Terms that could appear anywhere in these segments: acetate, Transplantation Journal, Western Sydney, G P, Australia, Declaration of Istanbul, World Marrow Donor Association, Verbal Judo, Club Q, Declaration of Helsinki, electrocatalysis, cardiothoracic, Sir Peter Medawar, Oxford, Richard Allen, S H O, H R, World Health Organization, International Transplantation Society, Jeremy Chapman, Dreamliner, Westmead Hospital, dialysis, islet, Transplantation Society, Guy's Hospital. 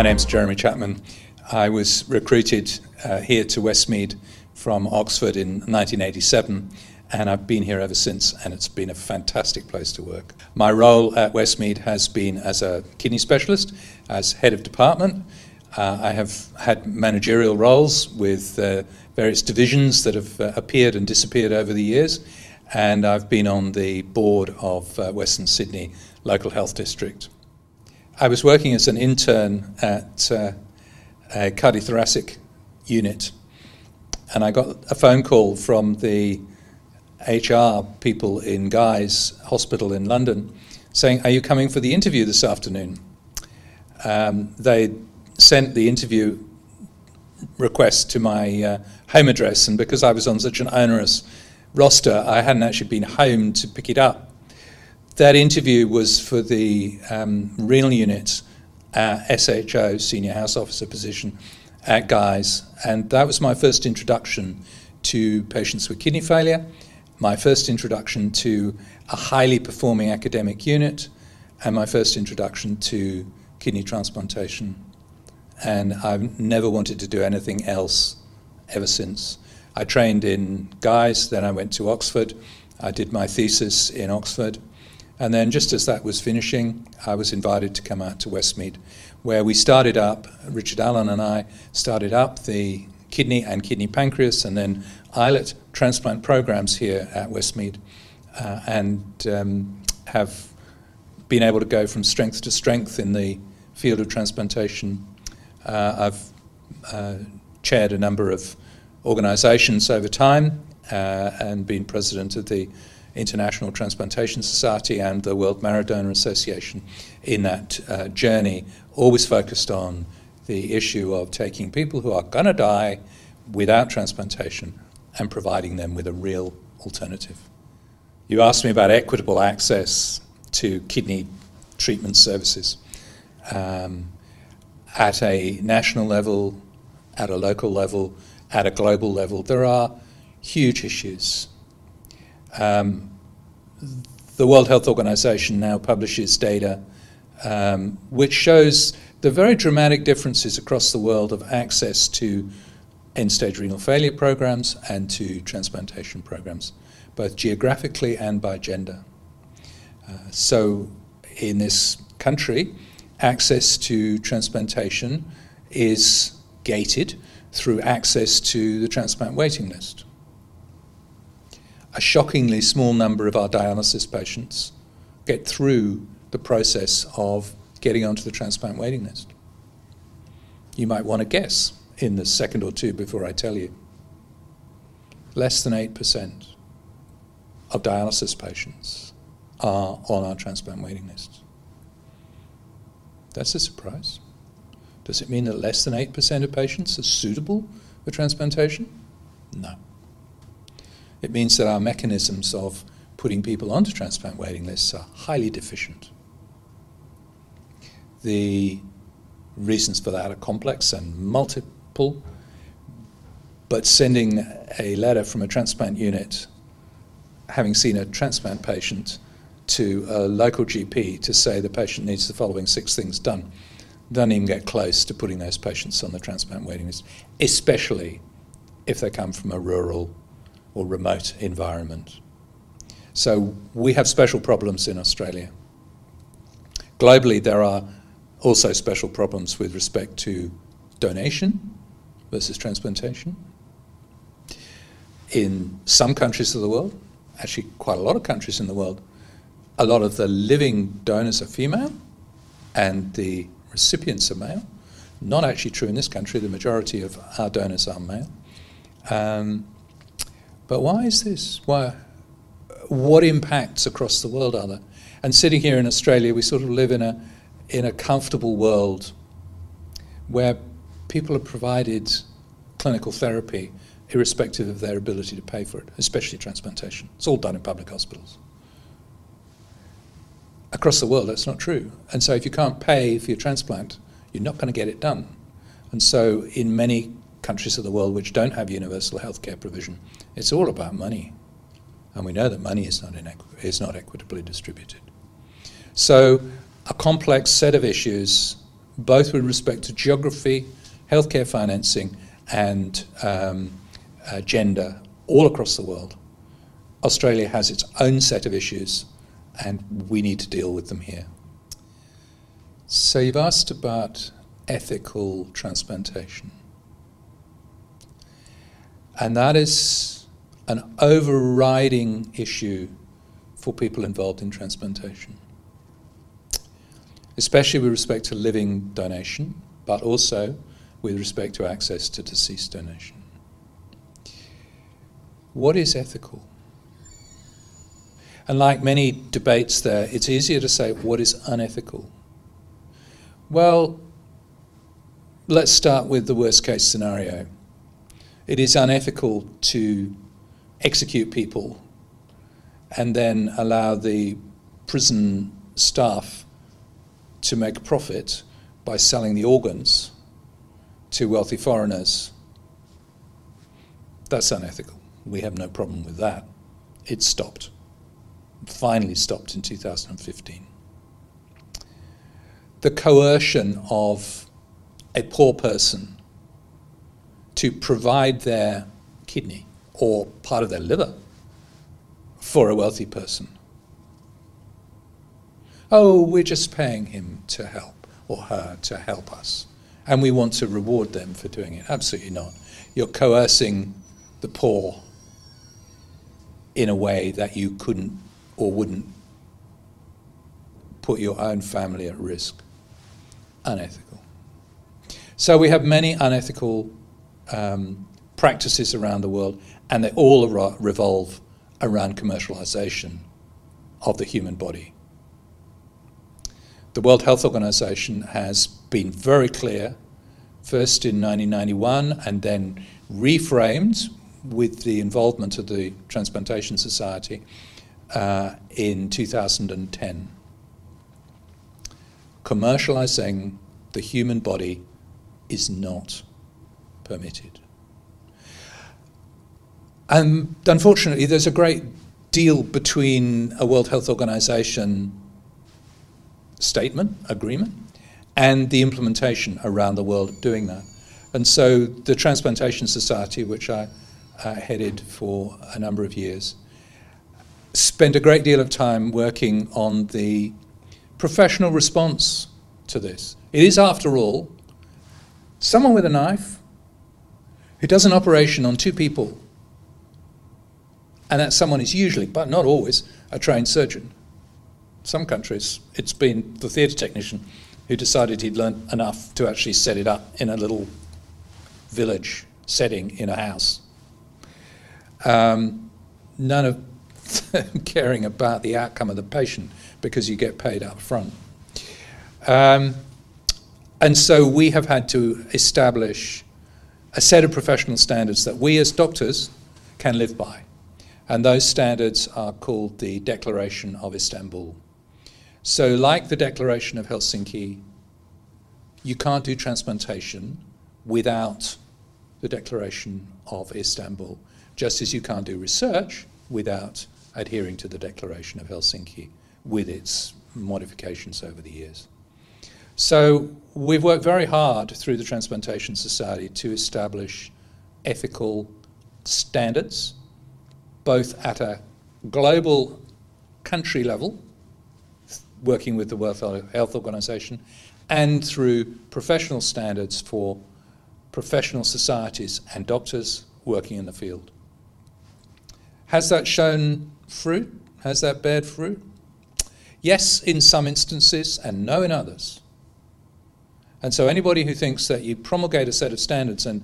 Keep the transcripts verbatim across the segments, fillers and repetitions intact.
My name's Jeremy Chapman. I was recruited uh, here to Westmead from Oxford in nineteen eighty-seven, and I've been here ever since, and it's been a fantastic place to work. My role at Westmead has been as a kidney specialist, as head of department. Uh, I have had managerial roles with uh, various divisions that have uh, appeared and disappeared over the years, and I've been on the board of uh, Western Sydney Local Health District. I was working as an intern at uh, a cardiothoracic unit, and I got a phone call from the H R people in Guy's Hospital in London saying, "Are you coming for the interview this afternoon?" Um, they sent the interview request to my uh, home address, and because I was on such an onerous roster, I hadn't actually been home to pick it up. That interview was for the um, renal unit, uh, S H O, senior house officer position at Guy's, and that was my first introduction to patients with kidney failure, my first introduction to a highly performing academic unit, and my first introduction to kidney transplantation. And I've never wanted to do anything else ever since. I trained in Guy's, then I went to Oxford. I did my thesis in Oxford. And then just as that was finishing, I was invited to come out to Westmead, where we started up, Richard Allen and I started up the kidney and kidney pancreas and then islet transplant programs here at Westmead, uh, and um, have been able to go from strength to strength in the field of transplantation. Uh, I've uh, chaired a number of organizations over time uh, and been president of the International Transplantation Society and the World Marrow Donor Association in that uh, journey, always focused on the issue of taking people who are going to die without transplantation and providing them with a real alternative. You asked me about equitable access to kidney treatment services um, at a national level, at a local level, at a global level. There are huge issues. Um, the World Health Organization now publishes data um, which shows the very dramatic differences across the world of access to end-stage renal failure programs and to transplantation programs, both geographically and by gender. Uh, so in this country, access to transplantation is gated through access to the transplant waiting list. A shockingly small number of our dialysis patients get through the process of getting onto the transplant waiting list. You might want to guess in the second or two before I tell you. Less than eight percent of dialysis patients are on our transplant waiting list. That's a surprise. Does it mean that less than eight percent of patients are suitable for transplantation? No. It means that our mechanisms of putting people onto transplant waiting lists are highly deficient. The reasons for that are complex and multiple, but sending a letter from a transplant unit, having seen a transplant patient, to a local G P to say the patient needs the following six things done, doesn't even get close to putting those patients on the transplant waiting list, especially if they come from a rural or remote environment. So we have special problems in Australia. Globally, there are also special problems with respect to donation versus transplantation. In some countries of the world, actually quite a lot of countries in the world, a lot of the living donors are female and the recipients are male. Not actually true in this country. The majority of our donors are male. Um, but why is this? Why? What impacts across the world are there? And sitting here in Australia, we sort of live in a in a comfortable world where people are provided clinical therapy irrespective of their ability to pay for it, especially transplantation. It's all done in public hospitals. Across the world, that's not true. And so if you can't pay for your transplant, you're not going to get it done. And so in many countries of the world which don't have universal healthcare provision, it's all about money. And we know that money is not, is not equitably distributed. So a complex set of issues both with respect to geography, healthcare financing, and um, uh, gender, all across the world. Australia has its own set of issues, and we need to deal with them here. So you've asked about ethical transplantation. And that is an overriding issue for people involved in transplantation, especially with respect to living donation, but also with respect to access to deceased donation. What is ethical? And like many debates there, it's easier to say, what is unethical? Well, let's start with the worst case scenario. It is unethical to execute people and then allow the prison staff to make a profit by selling the organs to wealthy foreigners. That's unethical. We have no problem with that. It stopped. It finally stopped in two thousand fifteen. The coercion of a poor person to provide their kidney or part of their liver for a wealthy person. Oh, we're just paying him to help, or her to help us, and we want to reward them for doing it. Absolutely not. You're coercing the poor in a way that you couldn't or wouldn't put your own family at risk. Unethical. So we have many unethical um, practices around the world, and they all revolve around commercialization of the human body. The World Health Organization has been very clear, first in nineteen ninety-one and then reframed with the involvement of the Transplantation Society uh, in two thousand ten. Commercializing the human body is not permitted. And unfortunately, there's a great deal between a World Health Organization statement, agreement, and the implementation around the world of doing that. And so the Transplantation Society, which I uh, headed for a number of years, spent a great deal of time working on the professional response to this. It is, after all, someone with a knife who does an operation on two people, and that someone is usually, but not always, a trained surgeon. Some countries, it's been the theatre technician who decided he'd learnt enough to actually set it up in a little village setting in a house. Um, none of them caring about the outcome of the patient because you get paid up front. Um, and so we have had to establish a set of professional standards that we as doctors can live by. And those standards are called the Declaration of Istanbul. So like the Declaration of Helsinki, you can't do transplantation without the Declaration of Istanbul, just as you can't do research without adhering to the Declaration of Helsinki with its modifications over the years. So we've worked very hard through the Transplantation Society to establish ethical standards, both at a global country level, working with the World Health Organization, and through professional standards for professional societies and doctors working in the field. Has that shown fruit? Has that bared fruit? Yes, in some instances, and no in others. And so anybody who thinks that you promulgate a set of standards and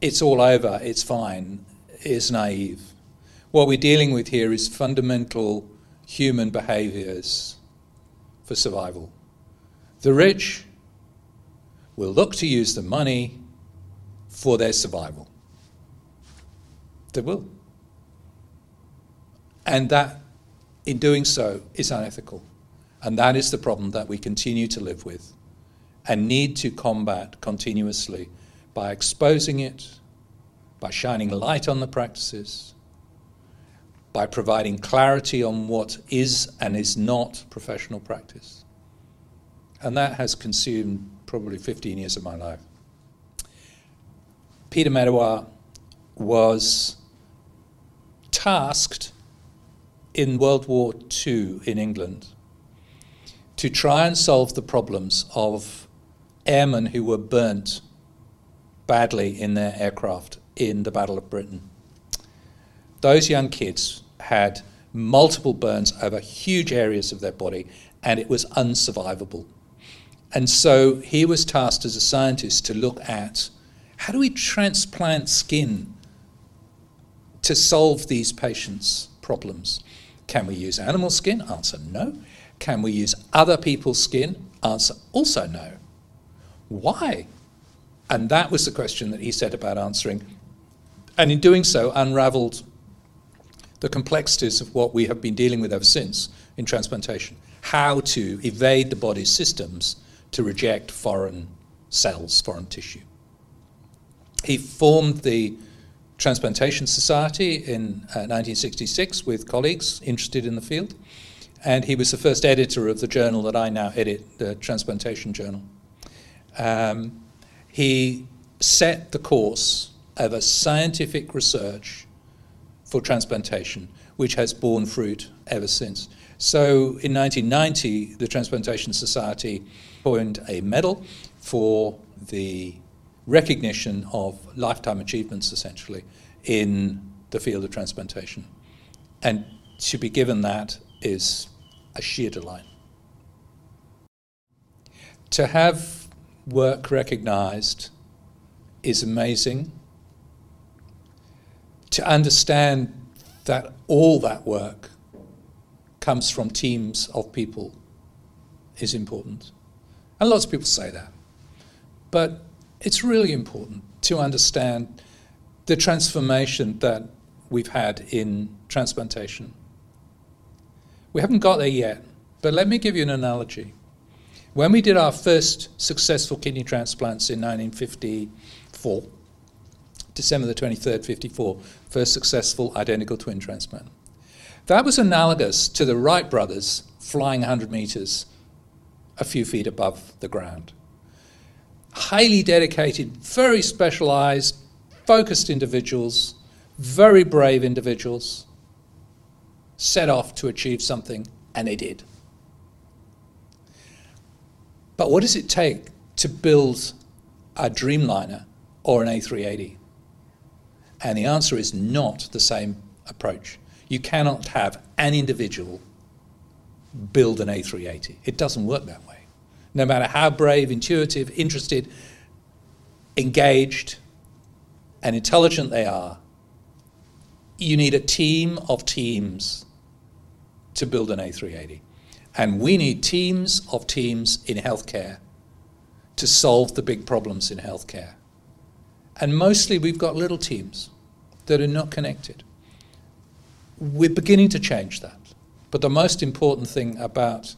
it's all over, it's fine, is naive. What we're dealing with here is fundamental human behaviours for survival. The rich will look to use the money for their survival. They will. And that, in doing so, is unethical. And that is the problem that we continue to live with and need to combat continuously by exposing it, by shining light on the practices, by providing clarity on what is and is not professional practice. And that has consumed probably fifteen years of my life. Peter Medawar was tasked in World War Two in England to try and solve the problems of airmen who were burnt badly in their aircraft in the Battle of Britain. Those young kids had multiple burns over huge areas of their body, and it was unsurvivable. And so he was tasked as a scientist to look at, how do we transplant skin to solve these patients' problems? Can we use animal skin? Answer, no. Can we use other people's skin? Answer, also no. Why? And that was the question that he set about answering. And in doing so, unraveled the complexities of what we have been dealing with ever since in transplantation. How to evade the body's systems to reject foreign cells, foreign tissue. He formed the Transplantation Society in uh, nineteen sixty-six with colleagues interested in the field. And he was the first editor of the journal that I now edit, the Transplantation Journal. Um, he set the course of a scientific research for transplantation, which has borne fruit ever since. So in nineteen ninety, the Transplantation Society coined a medal for the recognition of lifetime achievements, essentially, in the field of transplantation. And to be given that is a sheer delight. To have work recognized is amazing. To understand that all that work comes from teams of people is important. And lots of people say that. But it's really important to understand the transformation that we've had in transplantation. We haven't got there yet, but let me give you an analogy. When we did our first successful kidney transplants in nineteen fifty-four, December the twenty-third, fifty-four, first successful identical twin transplant. That was analogous to the Wright brothers flying one hundred meters a few feet above the ground. Highly dedicated, very specialized, focused individuals, very brave individuals, set off to achieve something, and they did. But what does it take to build a Dreamliner or an A three eighty? And the answer is not the same approach. You cannot have an individual build an A three eighty. It doesn't work that way. No matter how brave, intuitive, interested, engaged, and intelligent they are, you need a team of teams to build an A three eighty. And we need teams of teams in healthcare to solve the big problems in healthcare. And mostly we've got little teams that are not connected. We're beginning to change that. But the most important thing about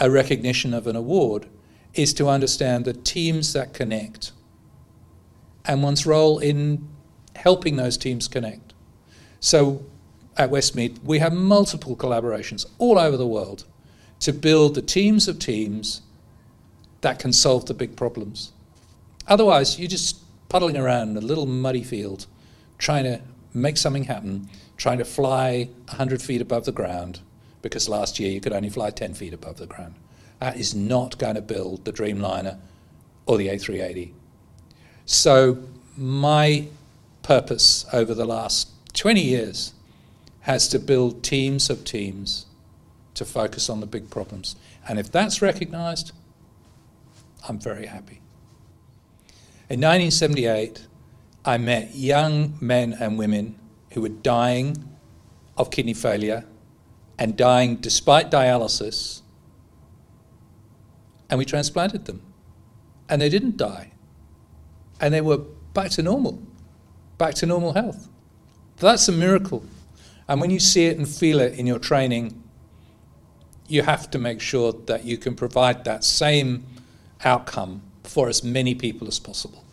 a recognition of an award is to understand the teams that connect and one's role in helping those teams connect. So at Westmead, we have multiple collaborations all over the world to build the teams of teams that can solve the big problems. Otherwise, you're just puddling around in a little muddy field, trying to make something happen, trying to fly one hundred feet above the ground, because last year you could only fly ten feet above the ground. That is not going to build the Dreamliner or the A three eighty. So my purpose over the last twenty years has to build teams of teams to focus on the big problems. And if that's recognized, I'm very happy. In nineteen seventy-eight, I met young men and women who were dying of kidney failure and dying despite dialysis, and we transplanted them. And they didn't die. And they were back to normal, back to normal health. That's a miracle. And when you see it and feel it in your training, you have to make sure that you can provide that same outcome for as many people as possible.